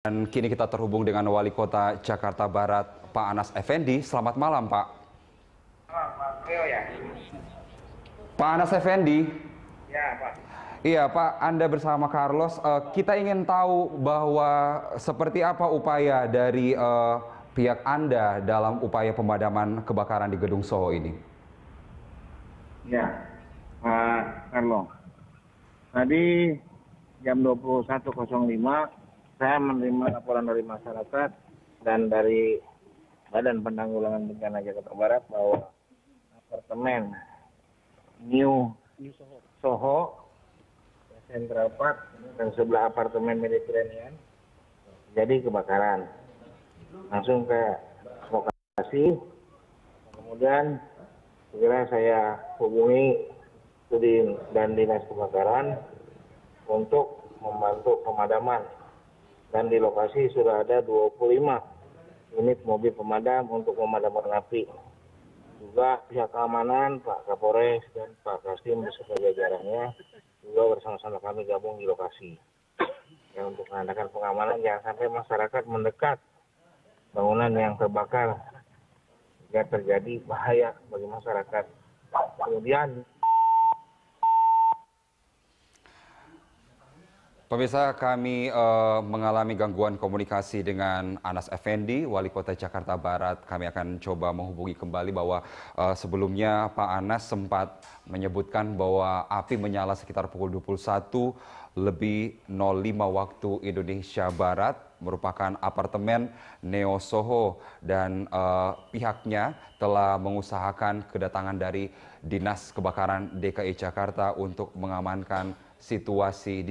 Dan kini kita terhubung dengan Wali Kota Jakarta Barat, Pak Anas Effendi. Selamat malam, Pak. Pak Anas Effendi. Ya, Pak. Iya, Pak. Anda bersama Carlos. Kita ingin tahu bahwa seperti apa upaya dari pihak Anda dalam upaya pemadaman kebakaran di Gedung Soho ini. Ya, Pak Carlos. Tadi jam 21.05. Saya menerima laporan dari masyarakat dan dari Badan Penanggulangan Bencana Jakarta Barat bahwa apartemen Neo SoHo, Central Park, dan sebelah apartemen Mediterranean jadi kebakaran. Langsung ke lokasi, kemudian segera saya hubungi Sudin dan Dinas Kebakaran untuk membantu pemadaman. Dan di lokasi sudah ada 25 unit mobil pemadam untuk memadamkan api. Juga pihak keamanan, Pak Kapolres dan Pak Kasim beserta jajarannya juga bersama-sama kami gabung di lokasi. Ya, untuk mengadakan pengamanan jangan sampai masyarakat mendekat bangunan yang terbakar jika terjadi bahaya bagi masyarakat. Kemudian pemirsa, kami mengalami gangguan komunikasi dengan Anas Effendi, Wali Kota Jakarta Barat. Kami akan coba menghubungi kembali bahwa sebelumnya Pak Anas sempat menyebutkan bahwa api menyala sekitar pukul 21.05 waktu Indonesia Barat, merupakan apartemen Neo SoHo, dan pihaknya telah mengusahakan kedatangan dari Dinas Kebakaran DKI Jakarta untuk mengamankan situasi di